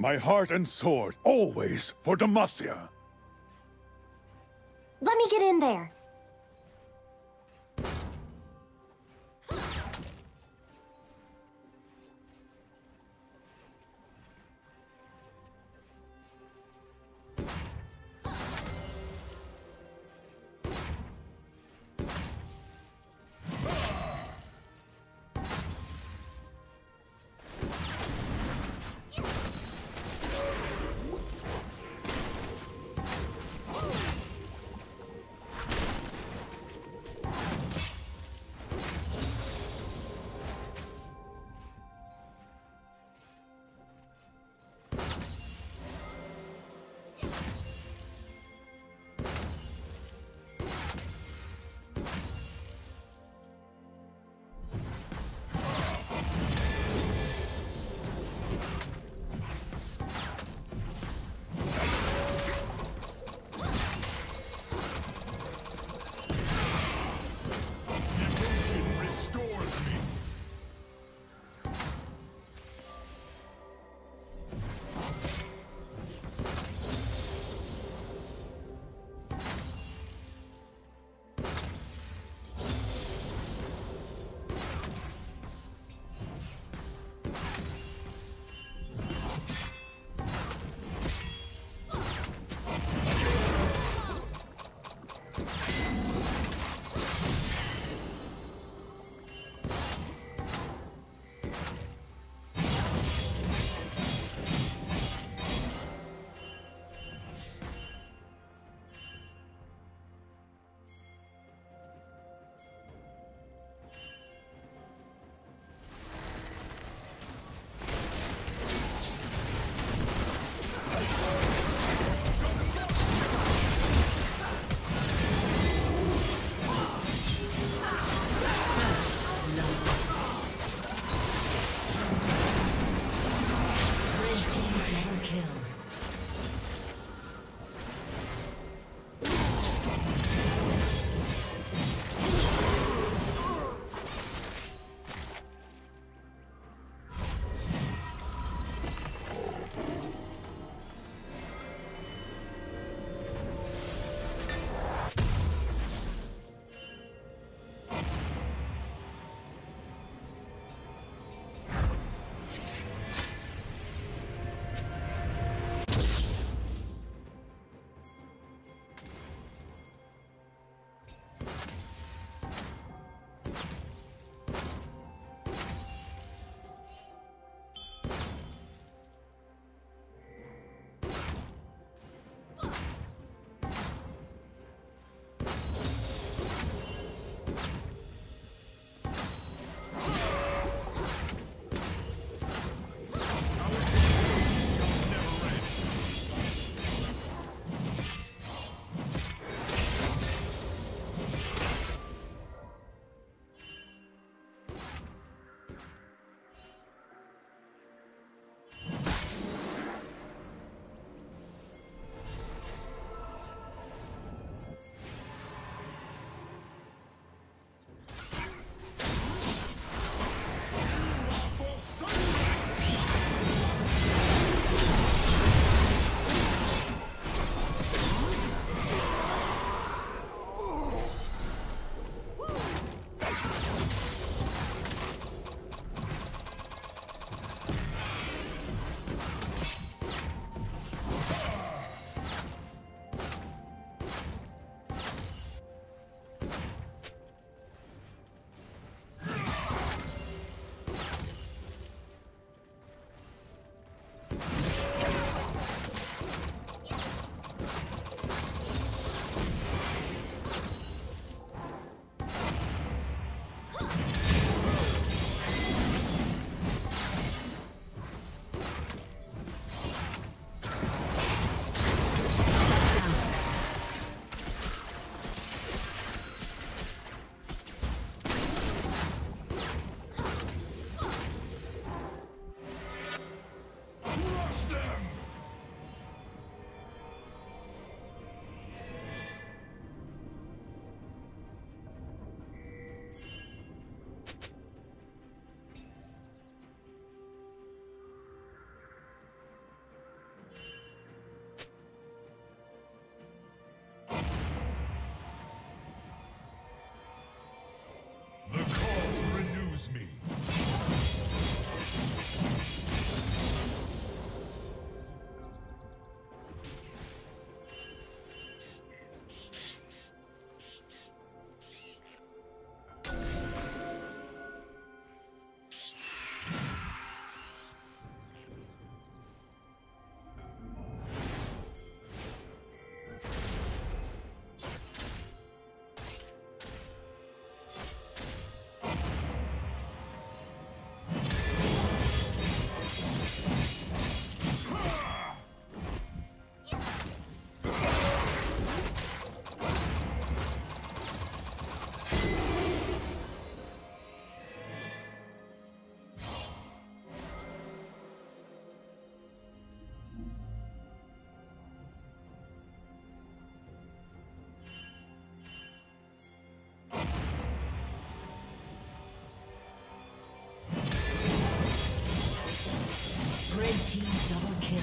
My heart and sword, always for Demacia. Let me get in there. Red team double kill.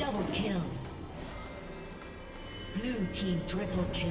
Double kill. Blue team triple kill.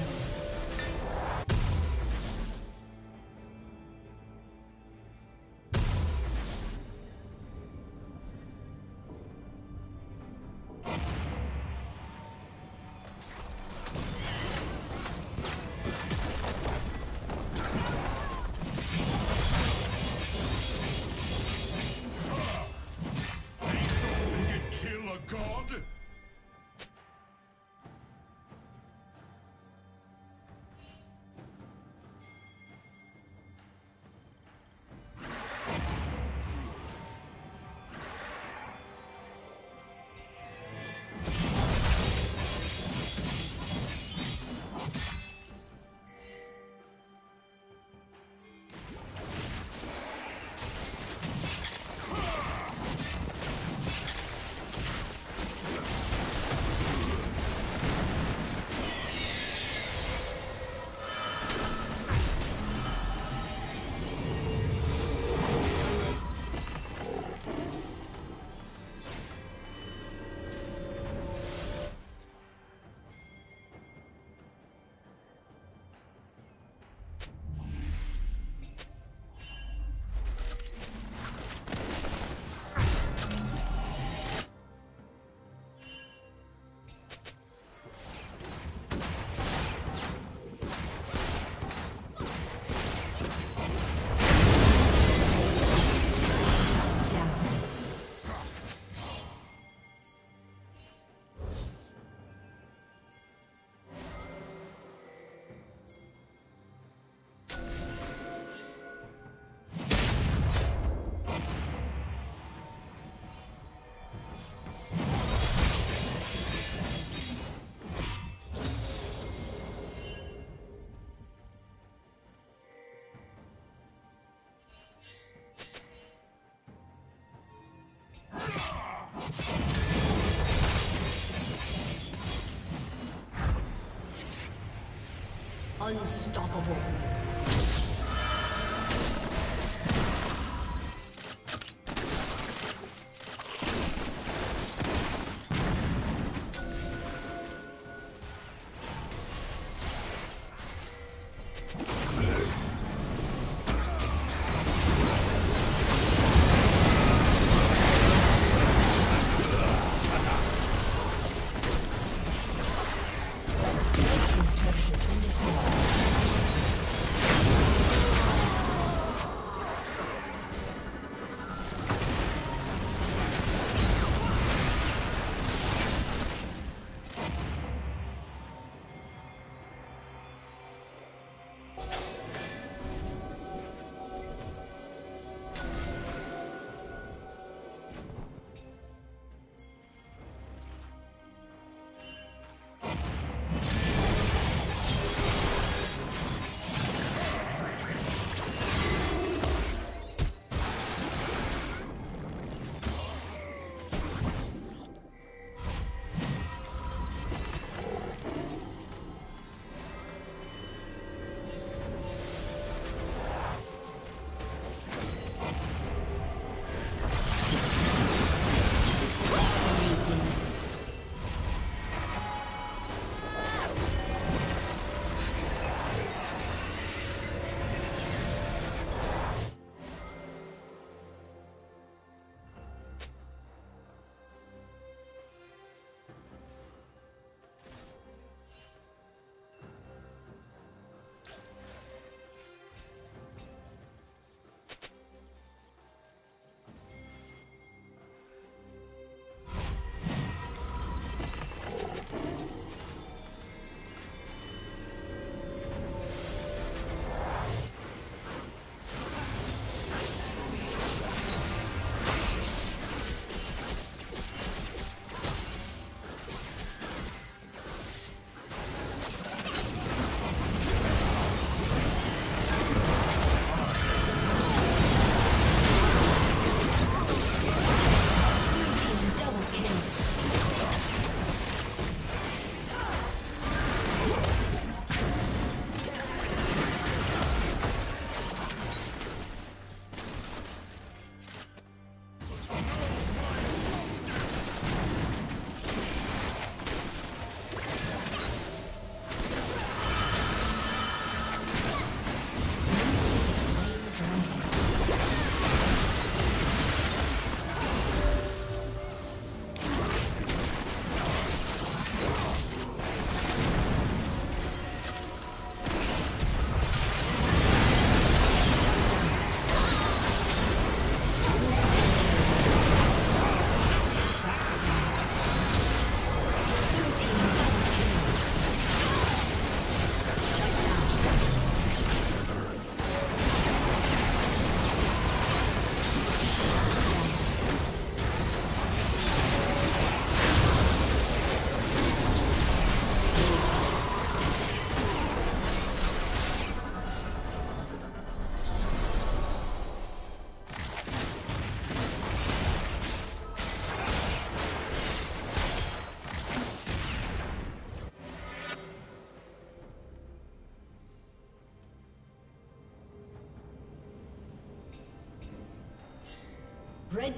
Unstoppable. Team's turret has been destroyed. Red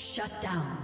Shut down.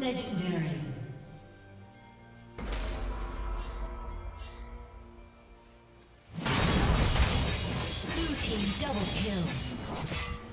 Legendary. Blue team double kill.